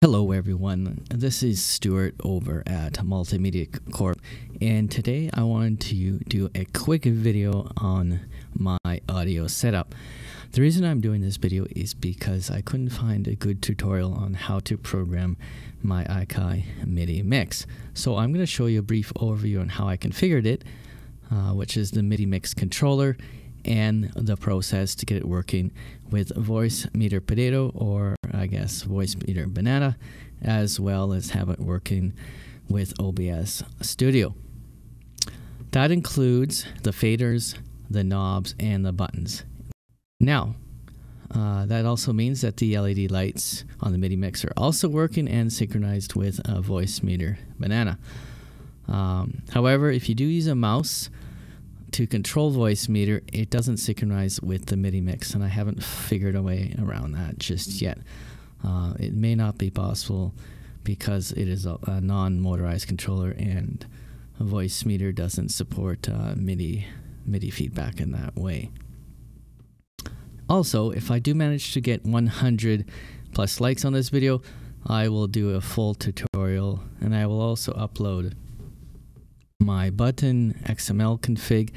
Hello everyone, this is Stuart over at Multimedia Corp, and today I wanted to do a quick video on my audio setup. The reason I'm doing this video is because I couldn't find a good tutorial on how to program my Akai MIDI mix. So I'm going to show you a brief overview on how I configured it, which is the MIDI mix controller, and the process to get it working with Voicemeeter Potato, or I guess Voicemeeter Banana, as well as have it working with OBS Studio. That includes the faders, the knobs, and the buttons. Now, that also means that the LED lights on the MIDI mix are also working and synchronized with a Voicemeeter Banana. However, if you do use a mouse to control Voicemeeter, it doesn't synchronize with the MIDI mix, and I haven't figured a way around that just yet. It may not be possible because it is a non-motorized controller, and Voicemeeter doesn't support MIDI feedback in that way. Also, if I do manage to get 100 plus likes on this video, I will do a full tutorial, and I will also upload my button XML config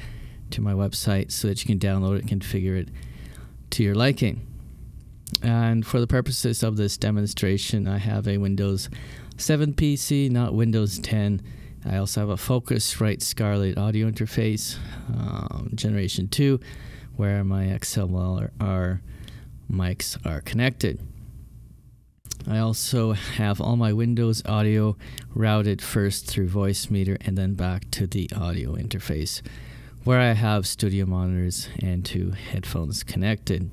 to my website so that you can download it, configure it to your liking. And for the purposes of this demonstration, I have a Windows 7 PC, not Windows 10. I also have a Focusrite Scarlett audio interface, Generation 2, where my XLR mics are connected. I also have all my Windows audio routed first through Voicemeeter and then back to the audio interface, where I have studio monitors and two headphones connected.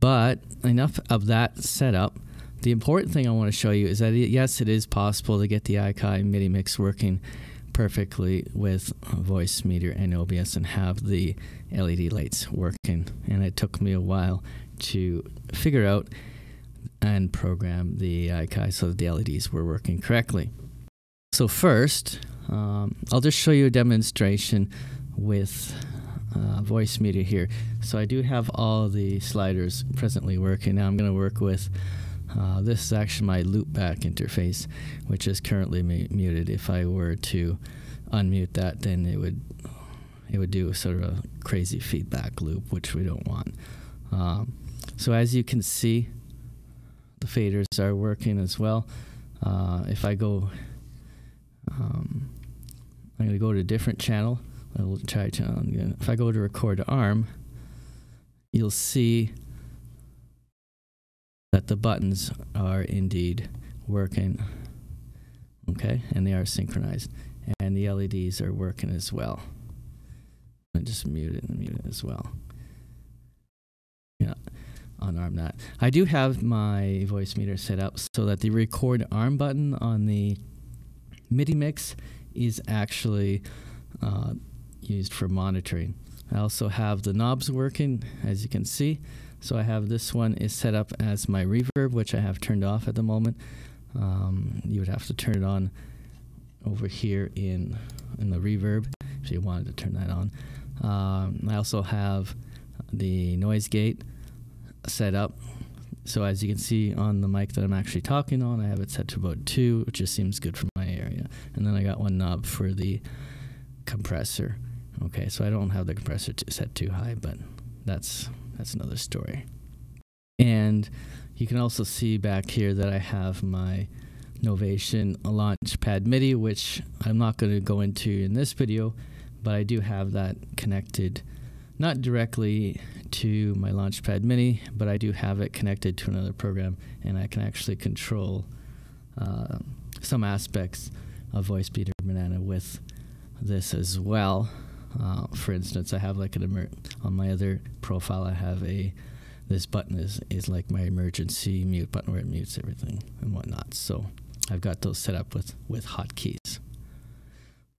But enough of that setup. The important thing I want to show you is that yes, it is possible to get the Akai MIDI mix working perfectly with Voicemeeter and OBS and have the LED lights working. And it took me a while to figure out and program the Akai so that the LEDs were working correctly. So first, I'll just show you a demonstration with Voicemeeter here. So I do have all the sliders presently working. Now I'm going to work with this is actually my loopback interface, which is currently muted. If I were to unmute that, then it would do sort of a crazy feedback loop, which we don't want. So as you can see, the faders are working as well. If I go, I'm going to go to a different channel. If I go to record arm, you'll see that the buttons are indeed working. Okay, and they are synchronized, and the LEDs are working as well. I just mute it and mute it as well. Yeah. Unarm that. I do have my Voicemeeter set up so that the record arm button on the MIDI mix is actually used for monitoring. I also have the knobs working, as you can see. So I have this one is set up as my reverb, which I have turned off at the moment. You would have to turn it on over here in the reverb if you wanted to turn that on. I also have the noise gate set up. So as you can see on the mic that I'm actually talking on, I have it set to about 2, which just seems good for my area. And then I got one knob for the compressor. Okay, so I don't have the compressor set too high, but that's another story. And you can also see back here that I have my Novation Launchpad MIDI, which I'm not going to go into in this video, but I do have that connected, not directly to my Launchpad Mini, but I do have it connected to another program, and I can actually control some aspects of Voicemeeter Banana with this as well. For instance, I have like on my other profile, I have this button is like my emergency mute button where it mutes everything and whatnot. So I've got those set up with hotkeys.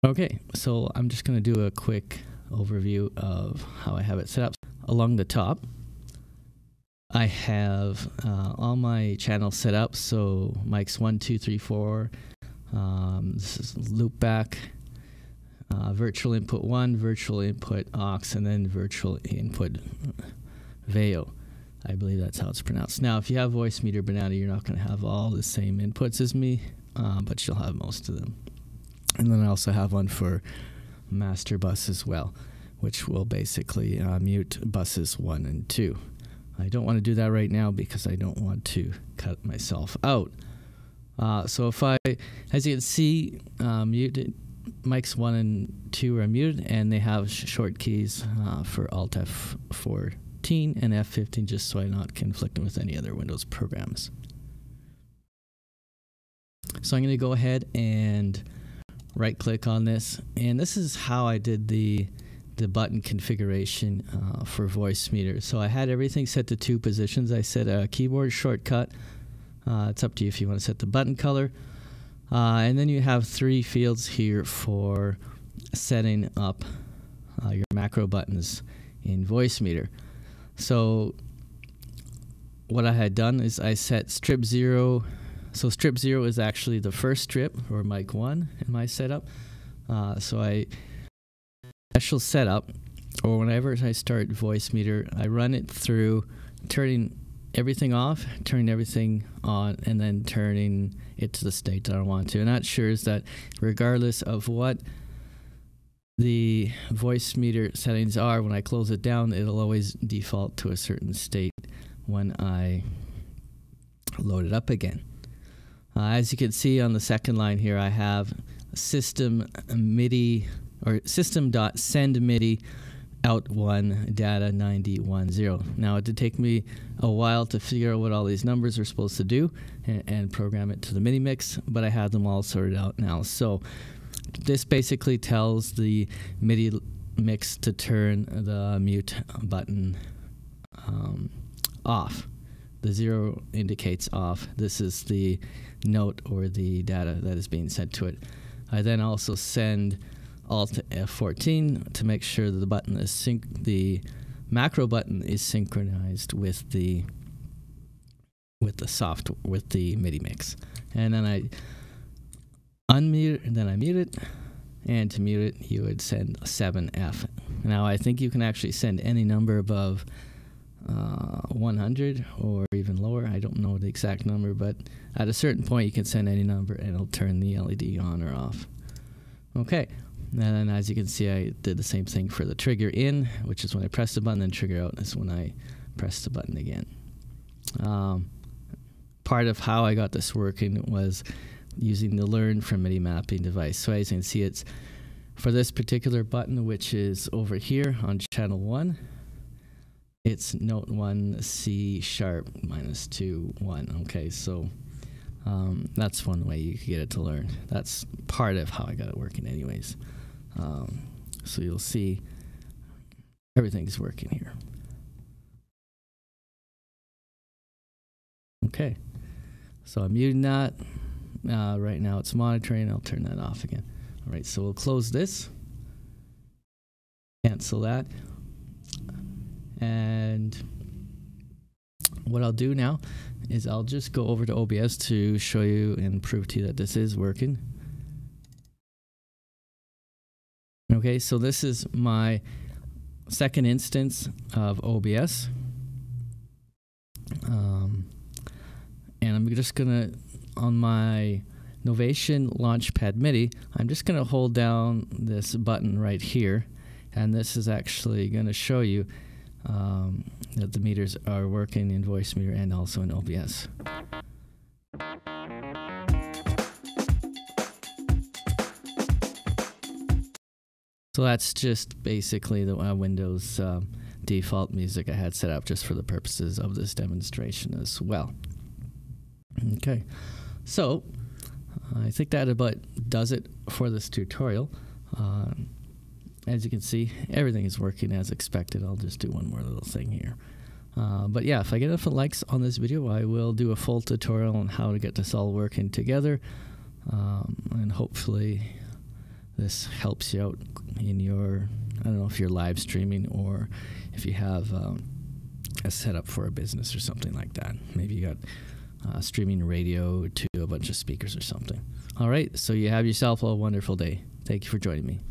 Okay, so I'm just gonna do a quick overview of how I have it set up. Along the top, I have all my channels set up. So mics 1, 2, 3, 4. This is loopback, virtual input 1, virtual input aux, and then virtual input VEO. I believe that's how it's pronounced. Now, if you have Voicemeeter Banana, you're not going to have all the same inputs as me, but you'll have most of them. And then I also have one for master bus as well, which will basically mute buses 1 and 2. I don't want to do that right now because I don't want to cut myself out. So if I, as you can see, muted mics 1 and 2 are muted, and they have short keys for Alt F4 and F15, just so I'm not conflicting with any other Windows programs. So I'm going to go ahead and right click on this, and this is how I did the button configuration for Voicemeeter. So I had everything set to 2 positions. I set a keyboard shortcut. It's up to you if you want to set the button color, and then you have 3 fields here for setting up your macro buttons in Voicemeeter. So what I had done is I set strip 0. So strip 0 is actually the first strip, or mic 1 in my setup. So I special setup, or whenever I start Voicemeeter, I run it through turning everything off, turning everything on, and then turning it to the state that I want to. And that ensures that regardless of what the Voicemeeter settings are, when I close it down, it'll always default to a certain state when I load it up again. As you can see on the second line here, I have system MIDI, or system.send MIDI out 1 data 9010. Now it did take me a while to figure out what all these numbers are supposed to do and program it to the MIDIMIX, but I have them all sorted out now. So this basically tells the MIDI mix to turn the mute button off. The 0 indicates off. This is the note or the data that is being sent to it. I then also send Alt F14 to make sure that the button is the macro button is synchronized with the software, with the MIDI mix. And then I unmute, and then I mute it, and to mute it you would send 7F. Now I think you can actually send any number above 100 or even lower. I don't know the exact number, but at a certain point you can send any number and it'll turn the LED on or off. Okay, and then as you can see I did the same thing for the trigger in, which is when I press the button, and trigger out is when I press the button again. Part of how I got this working was using the learn from MIDI mapping device. So as you can see, it's for this particular button, which is over here on channel 1, it's note 1 C sharp -2 1. Okay, so that's one way you could get it to learn. That's part of how I got it working anyways. So you'll see everything's working here. Okay, so I'm muting that. Right now it's monitoring. I'll turn that off again. All right, so we'll close this, cancel that, and what I'll do now is I'll just go over to OBS to show you and prove to you that this is working. Okay, so this is my second instance of OBS, and I'm just gonna, on my Novation Launchpad Mini, I'm just going to hold down this button right here, and this is actually going to show you that the meters are working in Voicemeeter and also in OBS. So that's just basically the Windows default music I had set up just for the purposes of this demonstration as well. Okay. So I think that about does it for this tutorial. As you can see, everything is working as expected. I'll just do one more little thing here. But yeah, if I get enough likes on this video, I will do a full tutorial on how to get this all working together. And hopefully this helps you out in your, I don't know if you're live streaming or if you have a setup for a business or something like that. Maybe you got streaming radio to a bunch of speakers or something. All right, so you have yourself a wonderful day. Thank you for joining me.